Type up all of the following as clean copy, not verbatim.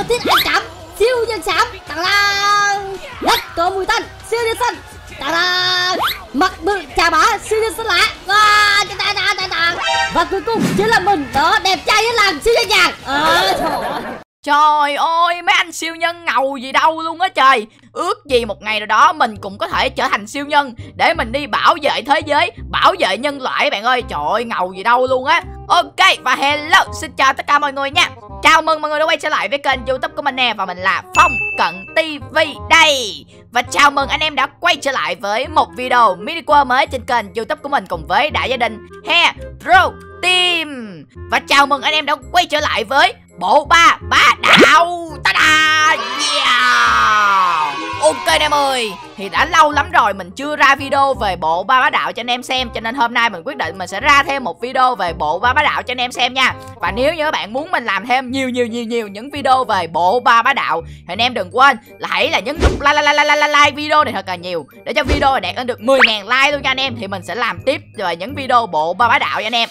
đầu tiên anh cảm siêu nhân xám, tặng là đất có mùi tanh siêu nhân xanh, tặng là mặt bự chà bá siêu nhân xanh lạ, và cuối cùng chính là mình đó, đẹp trai với làng siêu nhân vàng. Trời ơi, mấy anh siêu nhân ngầu gì đâu luôn á trời. Ước gì một ngày nào đó mình cũng có thể trở thành siêu nhân để mình đi bảo vệ thế giới, bảo vệ nhân loại bạn ơi. Trời ơi, ngầu gì đâu luôn á. Ok, và hello, xin chào tất cả mọi người nha. Chào mừng mọi người đã quay trở lại với kênh YouTube của mình nè. Và mình là Phong Cận TV đây. Và chào mừng anh em đã quay trở lại với một video mini quơ mới trên kênh YouTube của mình cùng với đại gia đình Hero Team. Và chào mừng anh em đã quay trở lại với bộ ba bá đạo. Ta-da! Yeah! Ok anh em ơi, thì đã lâu lắm rồi mình chưa ra video về bộ ba bá đạo cho anh em xem, cho nên hôm nay mình quyết định mình sẽ ra thêm một video về bộ ba bá đạo cho anh em xem nha. Và nếu như các bạn muốn mình làm thêm nhiều những video về bộ ba bá đạo thì anh em đừng quên là hãy nhấn nút like video này thật là nhiều để cho video này đạt đến được 10.000 like luôn cho anh em, thì mình sẽ làm tiếp về những video bộ ba bá đạo cho anh em.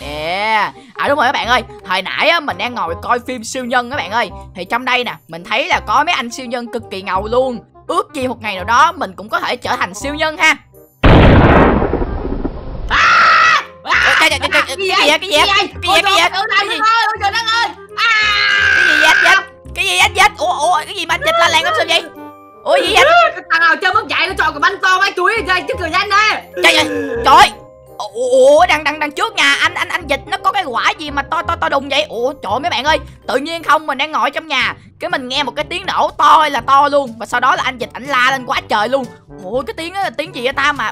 Đúng rồi các bạn ơi, hồi nãy á, mình đang ngồi coi phim siêu nhân các bạn ơi, thì trong đây nè mình thấy là có mấy anh siêu nhân cực kỳ ngầu luôn. Ước gì một ngày nào đó mình cũng có thể trở thành siêu nhân ha. Cái gì anh dịch? Ủa cái gì mà anh dịch lên làng không sao vậy? Ủa gì vậy? Thằng nào chơi mất dạy nó cho cái bánh to mấy chuối ra chứ cười nhanh nè. Trời. Ủa đằng trước nhà anh dịch nó có cái quả gì mà to đùng vậy? Ủa trời mấy bạn ơi, tự nhiên không mình đang ngồi trong nhà, cái mình nghe một cái tiếng nổ to ơi là to luôn, và sau đó là anh dịch ảnh la lên quá trời luôn. Ủa cái tiếng đó là tiếng gì vậy ta mà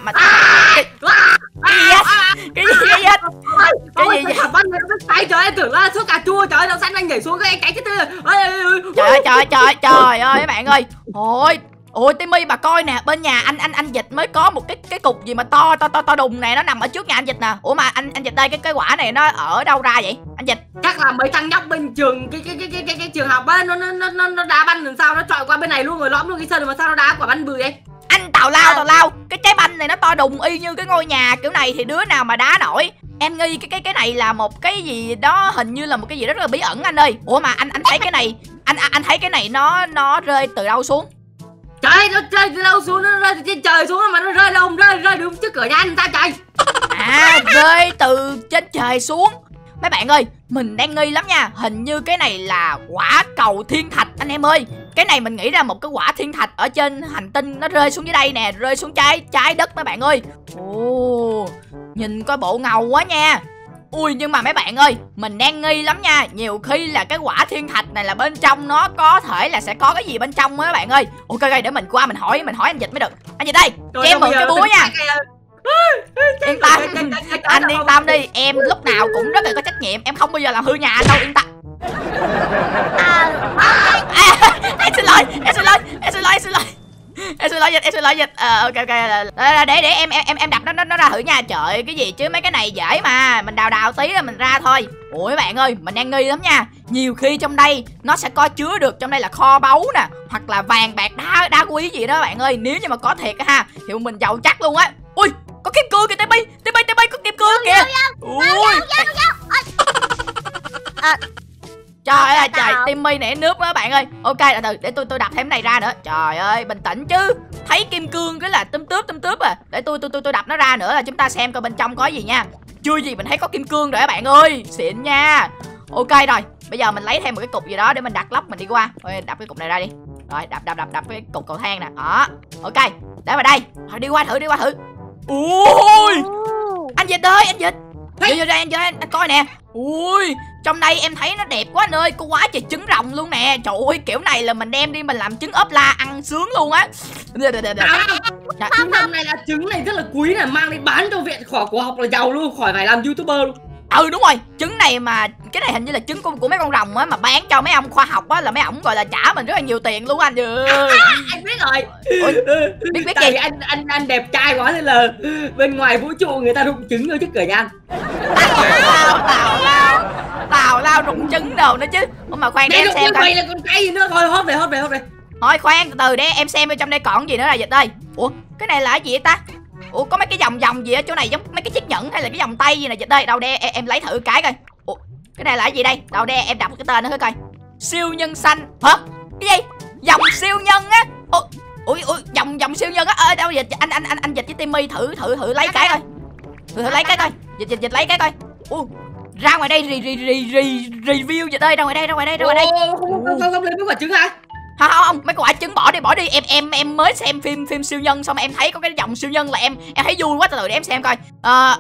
cái gì vậy? Trời ơi tưởng là sốt cà chua, trời ơi đâu xanh anh nhảy xuống cái cái trời ơi các bạn ơi. Ôi Timmy bà coi nè, bên nhà anh dịch mới có một cái cục gì mà to đùng này, nó nằm ở trước nhà anh dịch nè. Ủa mà anh dịch đây cái quả này nó ở đâu ra vậy? Anh dịch chắc là mấy thằng nhóc bên trường cái trường học á, nó đá banh làm sao nó trọi qua bên này luôn rồi lõm luôn cái sân, mà sao nó đá quả banh bự vậy? Anh tào lao, cái trái banh này nó to đùng y như cái ngôi nhà kiểu này thì đứa nào mà đá nổi. Em nghi cái này là một cái gì đó, hình như là một cái gì rất là bí ẩn anh ơi. Ủa mà anh thấy cái này, anh thấy cái này nó rơi từ đâu xuống? Trời ơi, nó rơi từ đâu xuống, nó rơi từ trên trời xuống mà nó rơi đâu, rơi đúng trước cửa nhà anh ta trời. Rơi từ trên trời xuống. Mấy bạn ơi, mình đang nghi lắm nha, hình như cái này là quả cầu thiên thạch anh em ơi. Cái này mình nghĩ là một cái quả thiên thạch ở trên hành tinh nó rơi xuống dưới đây nè, rơi xuống trái đất mấy bạn ơi. Ồ, nhìn coi bộ ngầu quá nha. Ui nhưng mà mấy bạn ơi, mình đang nghi lắm nha, nhiều khi là cái quả thiên thạch này là bên trong nó có thể là sẽ có cái gì bên trong á các bạn ơi. Ok để mình qua mình hỏi anh dịch mới được. Anh dịch đây, cho em mượn cái búa nha. Yên tâm, anh yên tâm đi, em lúc nào cũng rất là có trách nhiệm, em không bao giờ làm hư nhà anh đâu, yên tâm. Em xin lỗi dịch. Ok để em đập nó ra thử nha. Trời cái gì chứ mấy cái này dễ mà, mình đào tí là mình ra thôi. Ủa các bạn ơi, mình đang nghi lắm nha, nhiều khi trong đây nó sẽ có chứa được, trong đây là kho báu nè, hoặc là vàng bạc đá quý gì đó các bạn ơi. Nếu như mà có thiệt ha thì mình giàu chắc luôn á. Ui có kim cương kìa, Timmy có kim cương kìa. Trời ơi trời, Timmy nẻ nước đó bạn ơi. Ok từ để tôi đập thêm cái này ra nữa. Trời ơi bình tĩnh chứ, thấy kim cương cái là tấm tướp à. Để tôi đập nó ra nữa là chúng ta xem coi bên trong có gì nha. Chưa gì mình thấy có kim cương rồi các bạn ơi, xịn nha. Ok rồi bây giờ mình lấy thêm một cái cục gì đó để mình đặt lóc mình đi qua. Thôi đập cái cục này ra đi. Rồi đập cái cục cầu thang nè. Đó ok để vào đây rồi, đi qua thử. Ui anh Dịch ơi, anh Dịch vô đây anh coi nè. Ui trong đây em thấy nó đẹp quá anh ơi, có quá trời trứng rồng luôn nè. Trời ơi kiểu này là mình đem đi mình làm trứng ốp la ăn sướng luôn á. Trứng rồng này là trứng này rất là quý nè, mang đi bán cho viện khỏi của học là giàu luôn, khỏi phải làm YouTuber luôn. Ừ đúng rồi, trứng này mà cái này hình như là trứng của mấy con rồng á, mà bán cho mấy ông khoa học á là mấy ổng gọi là trả mình rất là nhiều tiền luôn anh. Anh biết rồi. Ôi, biết tại gì anh đẹp trai quá thế là bên ngoài vũ trụ người ta rụng trứng ở trước cửa nhà anh. Tào lao rụng trứng đồ nữa chứ. Ủa mà khoan để em xem coi là con cái gì nữa. Thôi hốt về thôi khoan từ để em xem ở trong đây còn gì nữa là Dịch ơi. Ủa cái này là cái gì vậy ta? Ủa có mấy cái vòng gì ở chỗ này giống mấy cái chiếc nhẫn hay là cái vòng tay gì nè Dịch ơi. Đâu đây em lấy thử cái coi. Ủa cái này là cái gì đây? Đâu đây em đọc cái tên nó coi. Siêu nhân xanh hả? Cái gì? Dòng siêu nhân á? Ủa dòng siêu nhân á? Ơi đâu dịch anh dịch với Timmy thử lấy cái coi. Thử lấy cái coi. Dịch lấy cái coi. Ra ngoài đây review dịch ơi, ra ngoài đây. Không lên mấy quả trứng hả? Không, mấy quả trứng bỏ đi. Em mới xem phim siêu nhân xong em thấy có cái dòng siêu nhân là em thấy vui quá, từ từ để em xem coi.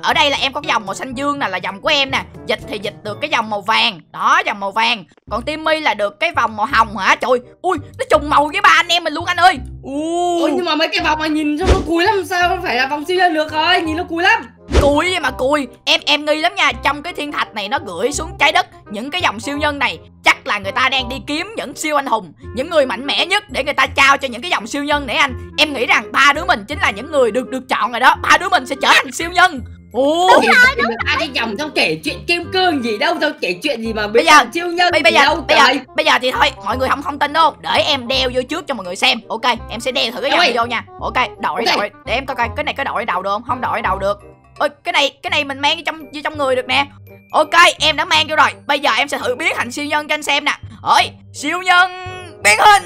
Ở đây là em có cái dòng màu xanh dương nè, là dòng của em nè. Dịch thì dịch được cái dòng màu vàng. Đó, dòng màu vàng. Còn Timmy là được cái vòng màu hồng hả? Trời, ui, nó trùng màu với ba anh em mình luôn anh ơi. Ui, nhưng mà mấy cái vòng mà nhìn trông nó cùi lắm, sao không phải là vòng siêu nhân được rồi, nhìn nó cùi lắm. Cùi mà cùi, em nghi lắm nha. Trong cái thiên thạch này nó gửi xuống trái đất những cái dòng siêu nhân này, chắc là người ta đang đi kiếm những siêu anh hùng, những người mạnh mẽ nhất để người ta trao cho những cái dòng siêu nhân này anh. Em nghĩ rằng ba đứa mình chính là những người được chọn rồi đó. Ba đứa mình sẽ trở thành siêu nhân. Đúng rồi. Cái dòng tao kể chuyện kim cương gì đâu, tao kể chuyện gì mà bây giờ thì thôi, mọi người không tin đâu. Để em đeo vô trước cho mọi người xem. Ok, em sẽ đeo thử cái dòng này vô nha. Ok, đội để em coi coi cái này có đội đầu được không? Không đội đầu được. Ôi, cái này mình mang vô trong người được nè. Ok, em đã mang vô rồi. Bây giờ em sẽ thử biến thành siêu nhân cho anh xem nè. Ôi, siêu nhân biến hình.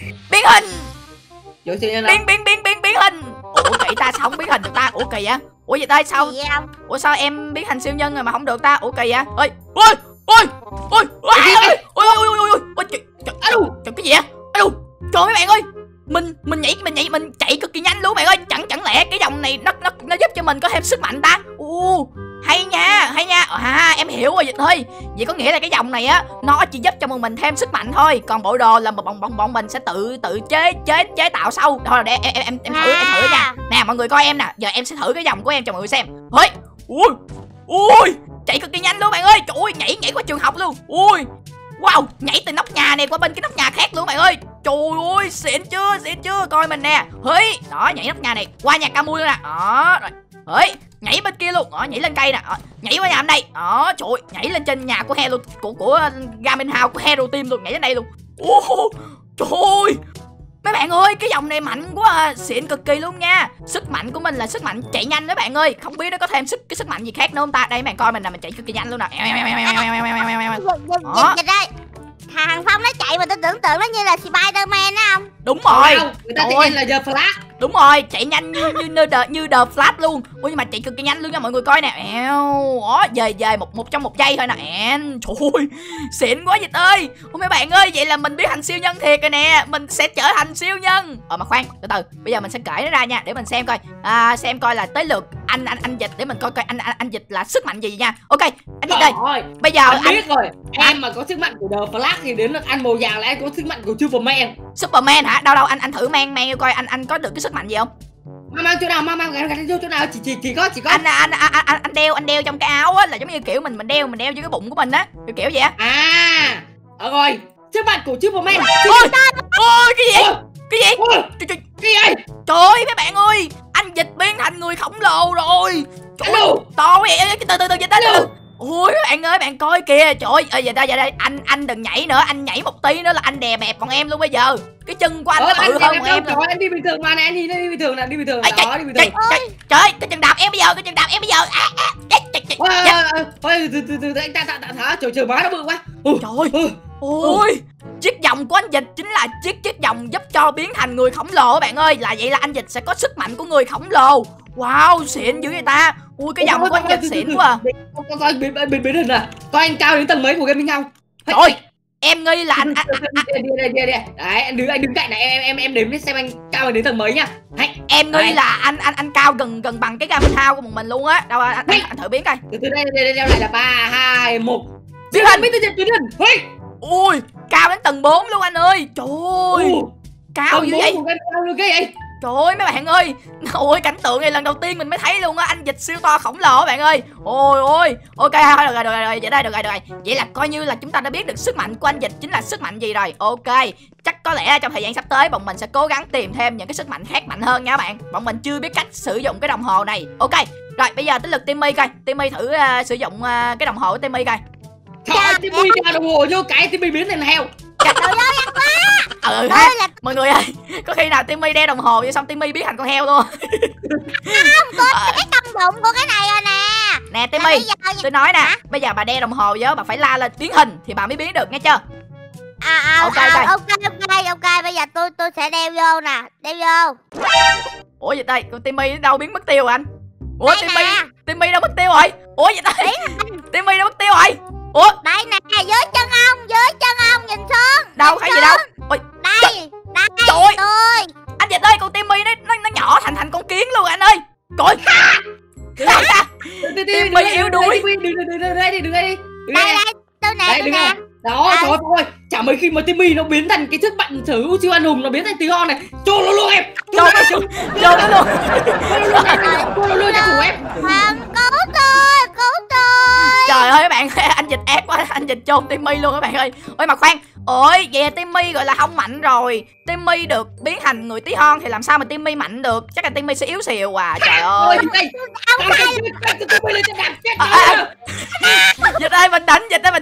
Siêu nhân biến hình. Ủa kỳ ta sao không biến hình được ta? Ủa kỳ vậy? Ủa vậy ta sao? Ủa sao em biến thành siêu nhân rồi mà không được ta? Ủa kỳ vậy? Ôi. Trời, cái gì vậy? Trời mấy bạn ơi. Mình chạy cực kỳ nhanh luôn bạn ơi. Chẳng lẽ cái dòng này nó giúp cho mình có thêm sức mạnh ta? Hay nha. Em hiểu rồi Dịch ơi. Vậy có nghĩa là cái dòng này á, nó chỉ giúp cho mình thêm sức mạnh thôi, còn bộ đồ là bọn mình sẽ tự chế tạo sau. Thôi để em thử nha. Nè mọi người coi em nè. Giờ em sẽ thử cái dòng của em cho mọi người xem. Ui, chạy cực kỳ nhanh luôn bạn ơi. Trời ơi, nhảy qua trường học luôn. Ui. Wow, nhảy từ nóc nhà này qua bên cái nóc nhà khác luôn bạn ơi. Trời ơi, xịn chưa, coi mình nè. Đó, nhảy nóc nhà này qua nhà Camui luôn nè. Đó, rồi. Nhảy bên kia luôn. Đó, nhảy lên cây nè. Đó, nhảy qua nhà bên đây. Đó, trời ơi, nhảy lên trên nhà của Hero của Gaming House của Hero Team luôn, nhảy lên đây luôn. Trời ơi. Mấy bạn ơi, cái dòng này mạnh quá à. Xịn cực kỳ luôn nha. Sức mạnh của mình là sức mạnh chạy nhanh đó bạn ơi. Không biết nó có thêm sức mạnh gì khác nữa không ta. Đây bạn coi mình là mình chạy cực kỳ nhanh luôn nè. Thằng Phong nó chạy mà tôi tưởng tượng nó như là Spider-Man á không? Đúng rồi. Người ta tên là The Flash. Đúng rồi, chạy nhanh như The Flash luôn. Ui nhưng mà chạy cực kỳ nhanh luôn nha mọi người coi nè. Đó, về một giây thôi nè. Trời ơi, xịn quá Dịch ơi. Ôi mấy bạn ơi, vậy là mình biến thành siêu nhân thiệt rồi nè. Mình sẽ trở thành siêu nhân. Mà khoan, từ từ. Bây giờ mình sẽ kể nó ra nha, để mình xem coi. Xem coi là tới lượt anh Dịch để mình coi coi anh Dịch là sức mạnh gì nha. Ok, anh Dịch ơi. Bây giờ anh biết rồi. Em mà có sức mạnh của The Flash thì đến lượt anh màu vàng là em có sức mạnh của Superman. Superman hả? Đâu anh thử mang vô coi anh có được cái sức mạnh gì không? Mang chỗ nào, mang gạt vô chỗ nào, chỉ có anh đeo trong cái áo á, là giống như kiểu mình đeo vô cái bụng của mình á, kiểu vậy á. Rồi, sức mạnh của Superman. Ôi cái gì? Trời ơi mấy bạn ơi, anh Dịch biến thành người khổng lồ rồi. Trời ơi, to vậy. Từ từ Dịch tới. Ôi bạn ơi, bạn coi kìa. Trời ơi, giờ đây anh đừng nhảy nữa, anh nhảy một tí nữa là anh đè bẹp con em luôn bây giờ. Cái chân của anh nó bự hơn em. Rồi em đi bình thường mà nè, anh đi bình thường nè, đi bình thường. Đó, đi bình thường. Trời ơi, cái chân đạp em bây giờ, Ôi từ từ anh ta thả, trời má nó bự quá. Trời ơi. Ôi, chiếc vòng của anh Dịch chính là chiếc vòng giúp cho biến thành người khổng lồ bạn ơi. Là vậy là anh Dịch sẽ có sức mạnh của người khổng lồ. Wow, xịn dữ vậy ta. Ui cái dòng của anh Dịch xịn quá. Coi biến hình nè. Coi anh cao đến tầng mấy của Gaming House. Trời, em nghi là anh Đấy, anh đứng cạnh này, em đếm xem anh cao đến tầng mấy nha. Em nghi là anh cao gần bằng cái Gaming House của mình luôn á. Đâu anh thử biến coi. Từ đây này là 3 2 1. Biến hình, biến hình. Ui, cao đến tầng 4 luôn anh ơi. Trời ơi. Cao dữ vậy. Trời ơi mấy bạn ơi. Ôi cảnh tượng này lần đầu tiên mình mới thấy luôn á. Anh Dịch siêu to khổng lồ bạn ơi. Ôi ok thôi được rồi. Vậy đây. Vậy là coi như là chúng ta đã biết được sức mạnh của anh Dịch chính là sức mạnh gì rồi. Ok, chắc có lẽ trong thời gian sắp tới bọn mình sẽ cố gắng tìm thêm những cái sức mạnh khác mạnh hơn nha bạn. Bọn mình chưa biết cách sử dụng cái đồng hồ này. Ok, rồi bây giờ tới lượt Timmy coi. Timmy thử sử dụng cái đồng hồ của Timmy coi. Trời ơi, Timmy đeo đồng hồ vô cái Timmy biến thành heo. Mọi người ơi, có khi nào Timmy đeo đồng hồ vậy xong Timmy biến thành con heo luôn? Không, tôi cái công dụng của cái này rồi nè. Nè Timmy, tôi nói nè, bây giờ bà đeo đồng hồ vô, bà phải la lên biến hình thì bà mới biến được nghe chưa? Ok, bây giờ tôi sẽ đeo vô nè, đeo vô. Ủa vậy đây, con Timmy đâu biến mất tiêu rồi anh? Ủa Timmy đâu mất tiêu rồi? Ủa vậy đây, Timmy đâu mất tiêu rồi? Ủa? Đây nè, dưới chân ông nhìn xuống. Đâu thấy gì đâu? Ôi, đây, đây tôi. Anh về đây con Timmy nó nhỏ thành con kiến luôn anh ơi. Coi. Timmy yếu đuối. Đứng đây đi. Tôi nè, tôi nè. Đó, trời ơi, chả mấy khi mà Timmy nó biến thành cái thước bạn thử siêu anh hùng, nó biến thành tí hon này. Chô nó luôn em. Chô nó luôn cho thủ em. Cứu tôi. Trời ơi các bạn, anh dịch ác quá, anh dịch chôn Timmy luôn các bạn ơi. Ôi mà khoan, ôi về Timmy gọi là không mạnh rồi. Timmy được biến thành người tí hon thì làm sao mà Timmy mạnh được? Chắc là Timmy sẽ yếu xìu à. Trời ơi. Dịch ơi bình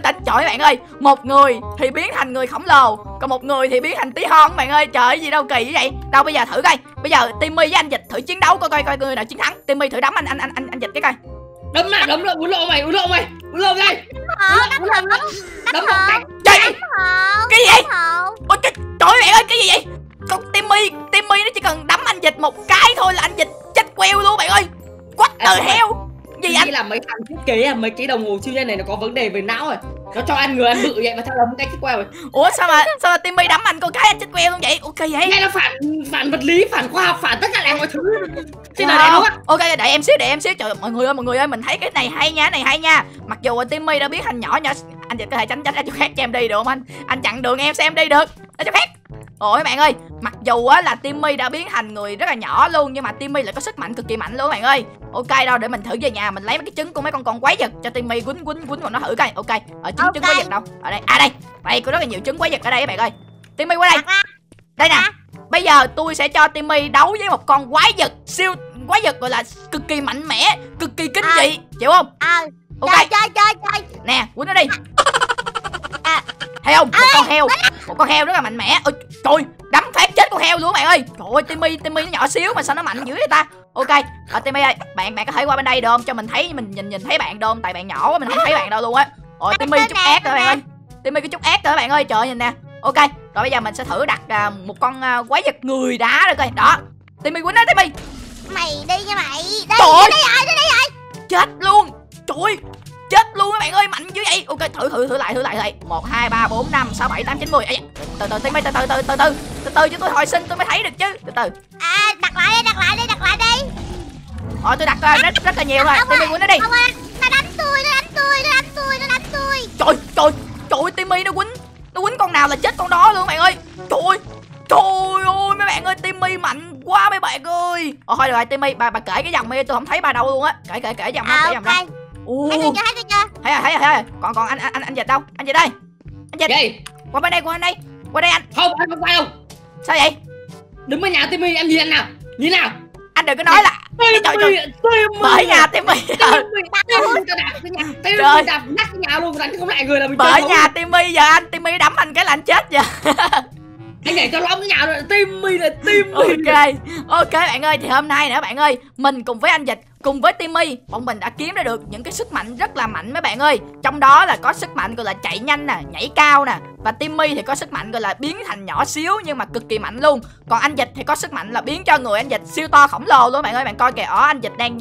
tĩnh, trời bạn ơi. Một người thì biến thành người khổng lồ, còn một người thì biến thành tí hon bạn ơi. Trời gì đâu kỳ vậy. Đâu bây giờ thử coi. Bây giờ Timmy với anh dịch thử chiến đấu coi coi người nào chiến thắng. Timmy thử đấm anh dịch cái coi. Đấm lại, uống lộ mày. Đấm hộ. Cái gì? Ôi trời mẹ ơi, cái gì vậy? Con Timmy nó chỉ cần đấm anh dịch một cái thôi là anh dịch chết queo luôn bạn ơi. What the hell? Gì anh? Nghĩ là mấy thằng thiết kế mấy cái đồng hồ siêu nhân này nó có vấn đề về não rồi. Nó cho ăn người ăn bự vậy mà sao đấm cái chết queo rồi. Ủa sao mà Timmy đấm anh con cái anh chết queo luôn vậy? Ok vậy. Nghe nó phản vật lý, phản khoa học, phản tất cả mọi thứ. Trên đời này đúng không? Ok đợi em xíu. Trời mọi người ơi, mình thấy cái này hay nha, Mặc dù Timmy đã biến thành nhỏ, anh dịch có thể tránh ra chỗ khác cho em đi được không anh? Anh chặn đường em xem đi được. Ở chỗ khác. Ôi bạn ơi, mặc dù là Timmy đã biến thành người rất là nhỏ luôn, nhưng mà Timmy lại có sức mạnh cực kỳ mạnh luôn bạn ơi. Ok đâu để mình thử về nhà mình lấy mấy cái trứng của mấy con quái vật cho Timmy quýnh vào nó thử coi. Ok, ở trứng quái vật đâu? Ở đây. À đây. Đây có rất là nhiều trứng quái vật ở đây các bạn ơi. Timmy qua đây. Đây nè. Bây giờ tôi sẽ cho Timmy đấu với một con quái vật gọi là cực kỳ mạnh mẽ, cực kỳ kinh dị, chịu không? Ok. Chơi. Nè, quýnh nó đi. Thấy không? Một con heo rất là mạnh mẽ. Ôi trời, đấm phát chết con heo luôn bạn ơi. Trời ơi, Timmy nó nhỏ xíu mà sao nó mạnh dữ vậy ta. Ok, Timmy ơi, bạn có thể qua bên đây được không? Cho mình thấy, mình nhìn thấy bạn được không? Tại bạn nhỏ quá mình không thấy bạn đâu luôn á. Ôi Timmy chút ác rồi bạn ơi. Timmy cái chút ác rồi bạn ơi. Trời nhìn nè. Ok, rồi bây giờ mình sẽ thử đặt một con quái vật người đá rồi coi. Đó. Timmy quýnh đó Timmy. Mày đi nha mày. Đây rồi. Chết luôn. Trời ơi. Chết luôn các bạn ơi, mạnh dữ vậy. Ok, thử lại. 1 2 3 4 5 6 7 8 9 10. Từ từ chứ tôi hồi sinh tôi mới thấy được chứ. Đặt lại đi. Thôi tôi đặt rất là nhiều rồi. Timmy quýnh nó đi. Nó đánh tôi. Trời, Timmy nó quýnh con nào là chết con đó luôn các bạn ơi. Trời ơi mấy bạn ơi, Timmy mạnh quá mấy bạn ơi. Thôi được rồi Timmy, bà kể cái dòng đi, tôi không thấy bà đâu luôn á. Kể dòng đó, kể dòng. Thấy rồi. Còn anh dịch đâu? Anh dịch đây. Anh dịch. Gì? Qua bên đây anh. Không, anh không qua đâu. Sao vậy? Đứng bên nhà Timmy em nhìn nào. Anh đừng có nói là Timmy bởi nhà Timmy. Tao đạp nát cái nhà luôn, đánh không lại người là mình. Bởi nhà Timmy giờ anh Timmy đấm anh cái là anh chết giờ. Anh để cho lóng cái nhà rồi, Timmy. Ok bạn ơi, thì hôm nay nữa bạn ơi, mình cùng với anh dịch cùng với Timmy, bọn mình đã kiếm ra được những cái sức mạnh rất là mạnh mấy bạn ơi. Trong đó là có sức mạnh gọi là chạy nhanh nè, nhảy cao nè. Và Timmy thì có sức mạnh gọi là biến thành nhỏ xíu nhưng mà cực kỳ mạnh luôn. Còn anh dịch thì có sức mạnh là biến cho người anh dịch siêu to khổng lồ luôn bạn ơi. Bạn coi kìa, anh dịch đang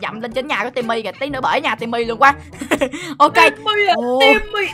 dậm lên trên nhà của Timmy kìa. Tí nữa bởi nhà Timmy luôn quá. Ok. Timmy.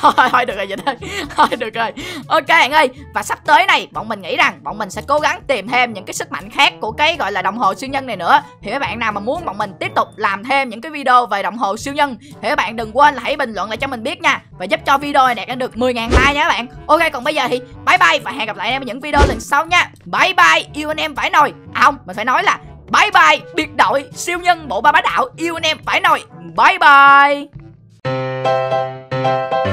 Thôi được rồi dịch ơi. Ok bạn ơi, và sắp tới này bọn mình nghĩ rằng bọn mình sẽ cố gắng tìm thêm những cái sức mạnh khác của cái gọi là đồng hồ siêu nhân này nữa. Thì mấy bạn nào mà muốn bọn mình tiếp tục làm thêm những cái video về đồng hồ siêu nhân thì các bạn đừng quên là hãy bình luận lại cho mình biết nha, và giúp cho video này đạt được 10.000 like nha các bạn. Ok, còn bây giờ thì bye bye và hẹn gặp lại em ở những video lần sau nha. Bye bye, yêu anh em phải nồi. À không, mình phải nói là bye bye biệt đội siêu nhân bộ ba bá đạo, yêu anh em phải nồi. Bye bye.